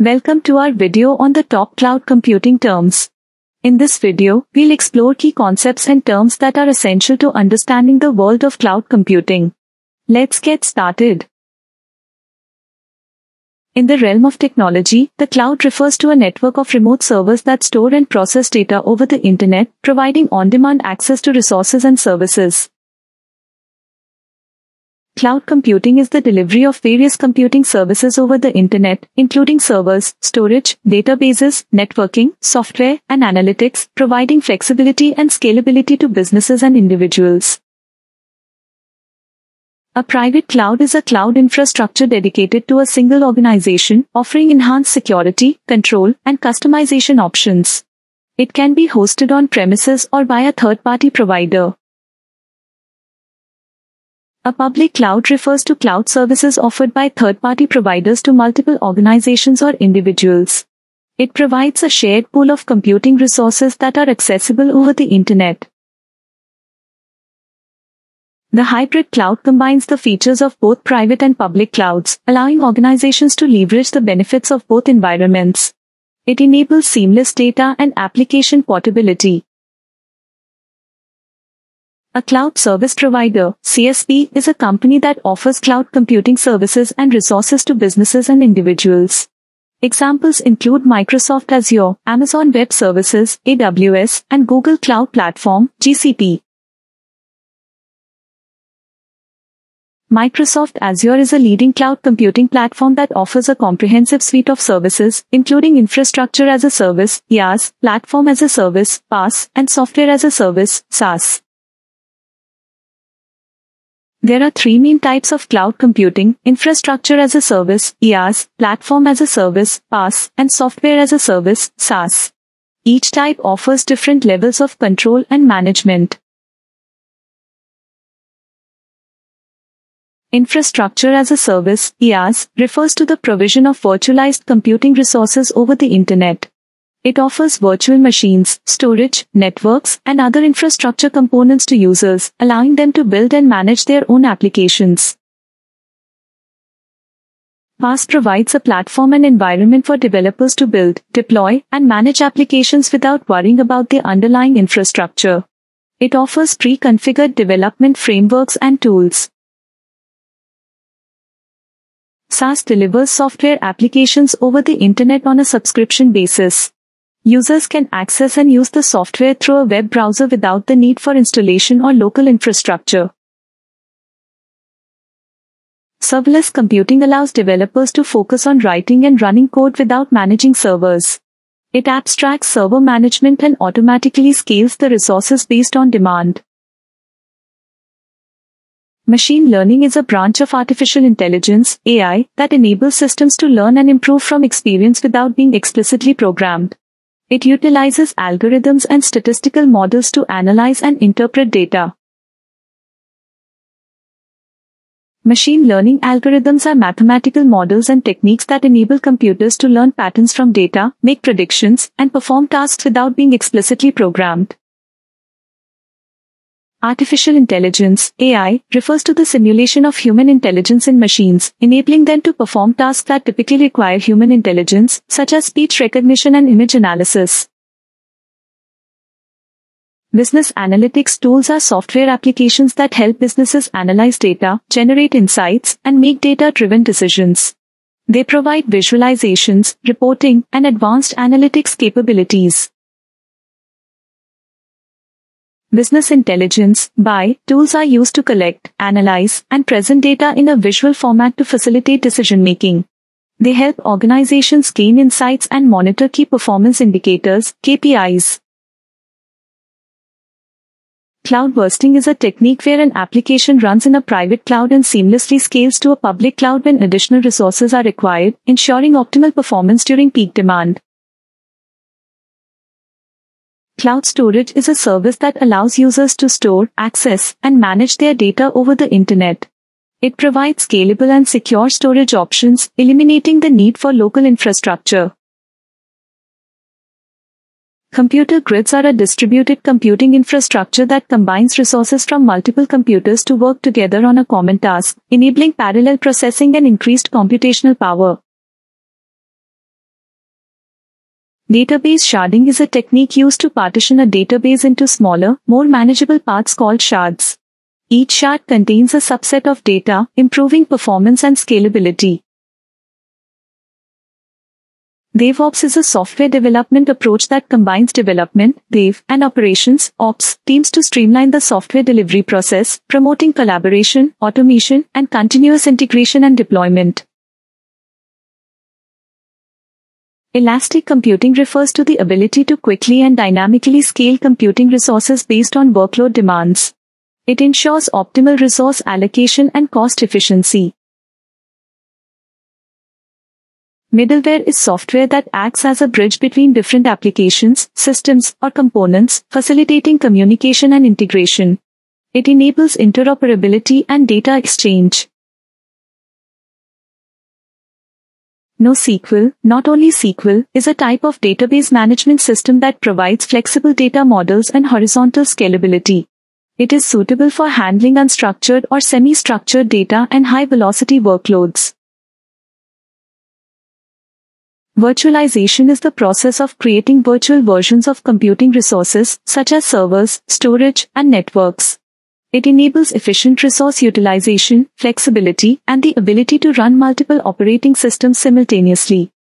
Welcome to our video on the top cloud computing terms. In this video, we'll explore key concepts and terms that are essential to understanding the world of cloud computing. Let's get started. In the realm of technology, the cloud refers to a network of remote servers that store and process data over the internet, providing on-demand access to resources and services. Cloud computing is the delivery of various computing services over the internet, including servers, storage, databases, networking, software, and analytics, providing flexibility and scalability to businesses and individuals. A private cloud is a cloud infrastructure dedicated to a single organization, offering enhanced security, control, and customization options. It can be hosted on premises or by a third-party provider. A public cloud refers to cloud services offered by third-party providers to multiple organizations or individuals. It provides a shared pool of computing resources that are accessible over the internet. The hybrid cloud combines the features of both private and public clouds, allowing organizations to leverage the benefits of both environments. It enables seamless data and application portability. A cloud service provider, CSP, is a company that offers cloud computing services and resources to businesses and individuals. Examples include Microsoft Azure, Amazon Web Services, AWS, and Google Cloud Platform, GCP. Microsoft Azure is a leading cloud computing platform that offers a comprehensive suite of services, including infrastructure as a service, IaaS, platform as a service, PaaS, and software as a service, SaaS. There are three main types of cloud computing: infrastructure as a service, IaaS, platform as a service, PaaS, and software as a service, SaaS. Each type offers different levels of control and management. Infrastructure as a service, IaaS, refers to the provision of virtualized computing resources over the internet. It offers virtual machines, storage, networks, and other infrastructure components to users, allowing them to build and manage their own applications. PaaS provides a platform and environment for developers to build, deploy, and manage applications without worrying about the underlying infrastructure. It offers pre-configured development frameworks and tools. SaaS delivers software applications over the internet on a subscription basis. Users can access and use the software through a web browser without the need for installation or local infrastructure. Serverless computing allows developers to focus on writing and running code without managing servers. It abstracts server management and automatically scales the resources based on demand. Machine learning is a branch of artificial intelligence, AI, that enables systems to learn and improve from experience without being explicitly programmed. It utilizes algorithms and statistical models to analyze and interpret data. Machine learning algorithms are mathematical models and techniques that enable computers to learn patterns from data, make predictions, and perform tasks without being explicitly programmed. Artificial intelligence, AI, refers to the simulation of human intelligence in machines, enabling them to perform tasks that typically require human intelligence, such as speech recognition and image analysis. Business analytics tools are software applications that help businesses analyze data, generate insights, and make data-driven decisions. They provide visualizations, reporting, and advanced analytics capabilities. Business intelligence, BI, tools are used to collect, analyze, and present data in a visual format to facilitate decision-making. They help organizations gain insights and monitor key performance indicators, KPIs. Cloud bursting is a technique where an application runs in a private cloud and seamlessly scales to a public cloud when additional resources are required, ensuring optimal performance during peak demand. Cloud storage is a service that allows users to store, access, and manage their data over the internet. It provides scalable and secure storage options, eliminating the need for local infrastructure. Computer grids are a distributed computing infrastructure that combines resources from multiple computers to work together on a common task, enabling parallel processing and increased computational power. Database sharding is a technique used to partition a database into smaller, more manageable parts called shards. Each shard contains a subset of data, improving performance and scalability. DevOps is a software development approach that combines development, dev, and operations, ops, teams to streamline the software delivery process, promoting collaboration, automation, and continuous integration and deployment. Elastic computing refers to the ability to quickly and dynamically scale computing resources based on workload demands. It ensures optimal resource allocation and cost efficiency. Middleware is software that acts as a bridge between different applications, systems, or components, facilitating communication and integration. It enables interoperability and data exchange. NoSQL, not only SQL, is a type of database management system that provides flexible data models and horizontal scalability. It is suitable for handling unstructured or semi-structured data and high-velocity workloads. Virtualization is the process of creating virtual versions of computing resources, such as servers, storage, and networks. It enables efficient resource utilization, flexibility, and the ability to run multiple operating systems simultaneously.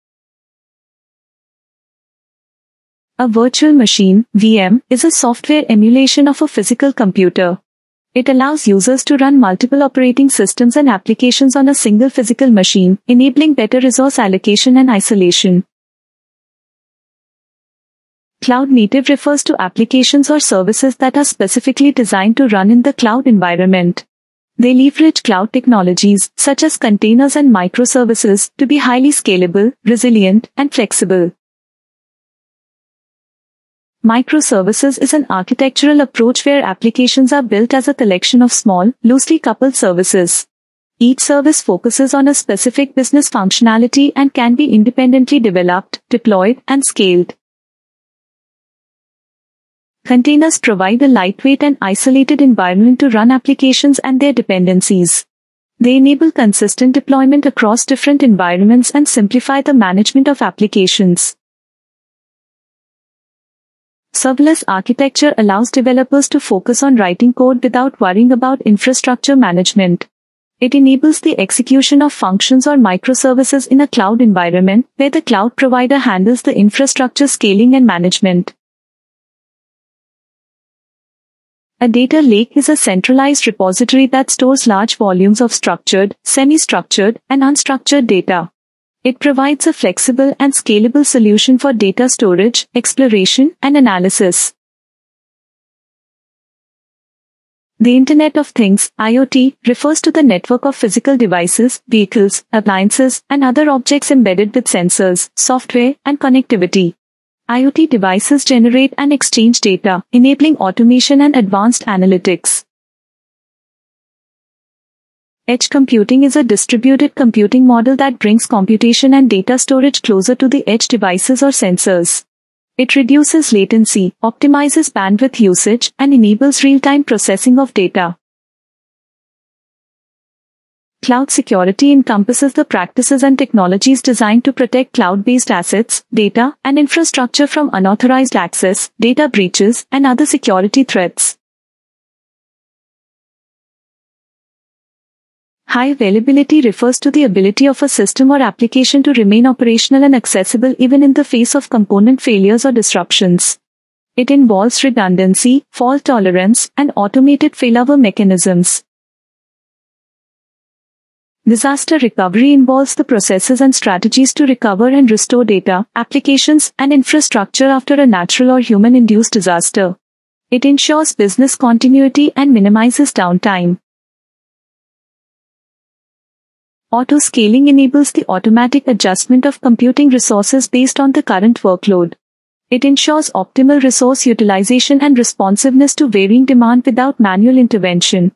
A virtual machine, VM, is a software emulation of a physical computer. It allows users to run multiple operating systems and applications on a single physical machine, enabling better resource allocation and isolation. Cloud-native refers to applications or services that are specifically designed to run in the cloud environment. They leverage cloud technologies, such as containers and microservices, to be highly scalable, resilient, and flexible. Microservices is an architectural approach where applications are built as a collection of small, loosely coupled services. Each service focuses on a specific business functionality and can be independently developed, deployed, and scaled. Containers provide a lightweight and isolated environment to run applications and their dependencies. They enable consistent deployment across different environments and simplify the management of applications. Serverless architecture allows developers to focus on writing code without worrying about infrastructure management. It enables the execution of functions or microservices in a cloud environment, where the cloud provider handles the infrastructure scaling and management. A data lake is a centralized repository that stores large volumes of structured, semi-structured, and unstructured data. It provides a flexible and scalable solution for data storage, exploration, and analysis. The Internet of Things, IoT, refers to the network of physical devices, vehicles, appliances, and other objects embedded with sensors, software, and connectivity. IoT devices generate and exchange data, enabling automation and advanced analytics. Edge computing is a distributed computing model that brings computation and data storage closer to the edge devices or sensors. It reduces latency, optimizes bandwidth usage, and enables real-time processing of data. Cloud security encompasses the practices and technologies designed to protect cloud-based assets, data, and infrastructure from unauthorized access, data breaches, and other security threats. High availability refers to the ability of a system or application to remain operational and accessible even in the face of component failures or disruptions. It involves redundancy, fault tolerance, and automated failover mechanisms. Disaster recovery involves the processes and strategies to recover and restore data, applications, and infrastructure after a natural or human-induced disaster. It ensures business continuity and minimizes downtime. Auto-scaling enables the automatic adjustment of computing resources based on the current workload. It ensures optimal resource utilization and responsiveness to varying demand without manual intervention.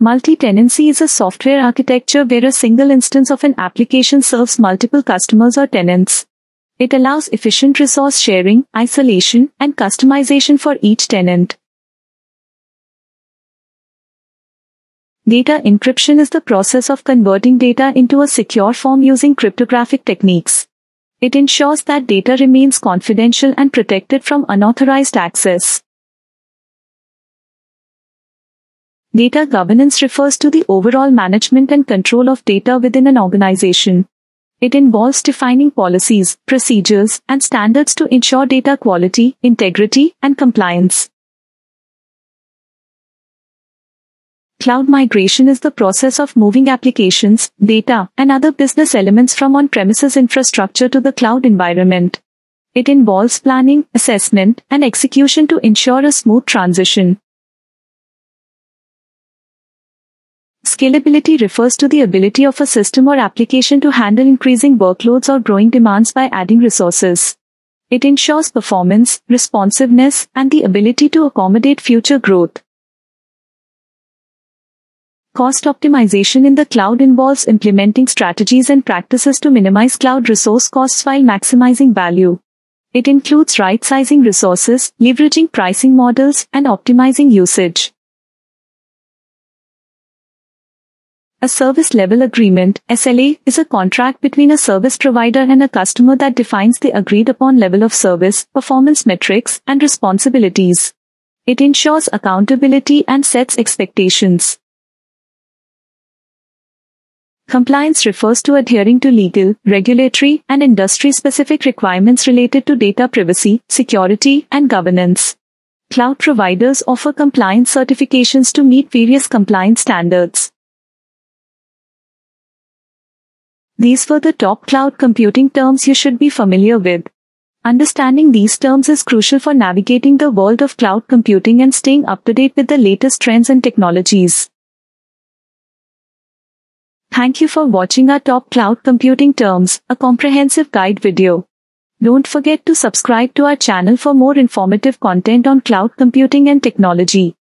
Multi-tenancy is a software architecture where a single instance of an application serves multiple customers or tenants. It allows efficient resource sharing, isolation, and customization for each tenant. Data encryption is the process of converting data into a secure form using cryptographic techniques. It ensures that data remains confidential and protected from unauthorized access. Data governance refers to the overall management and control of data within an organization. It involves defining policies, procedures, and standards to ensure data quality, integrity, and compliance. Cloud migration is the process of moving applications, data, and other business elements from on-premises infrastructure to the cloud environment. It involves planning, assessment, and execution to ensure a smooth transition. Scalability refers to the ability of a system or application to handle increasing workloads or growing demands by adding resources. It ensures performance, responsiveness, and the ability to accommodate future growth. Cost optimization in the cloud involves implementing strategies and practices to minimize cloud resource costs while maximizing value. It includes right-sizing resources, leveraging pricing models, and optimizing usage. A service level agreement (SLA) is a contract between a service provider and a customer that defines the agreed-upon level of service, performance metrics, and responsibilities. It ensures accountability and sets expectations. Compliance refers to adhering to legal, regulatory, and industry-specific requirements related to data privacy, security, and governance. Cloud providers offer compliance certifications to meet various compliance standards. These were the top cloud computing terms you should be familiar with. Understanding these terms is crucial for navigating the world of cloud computing and staying up to date with the latest trends and technologies. Thank you for watching our top cloud computing terms, a comprehensive guide video. Don't forget to subscribe to our channel for more informative content on cloud computing and technology.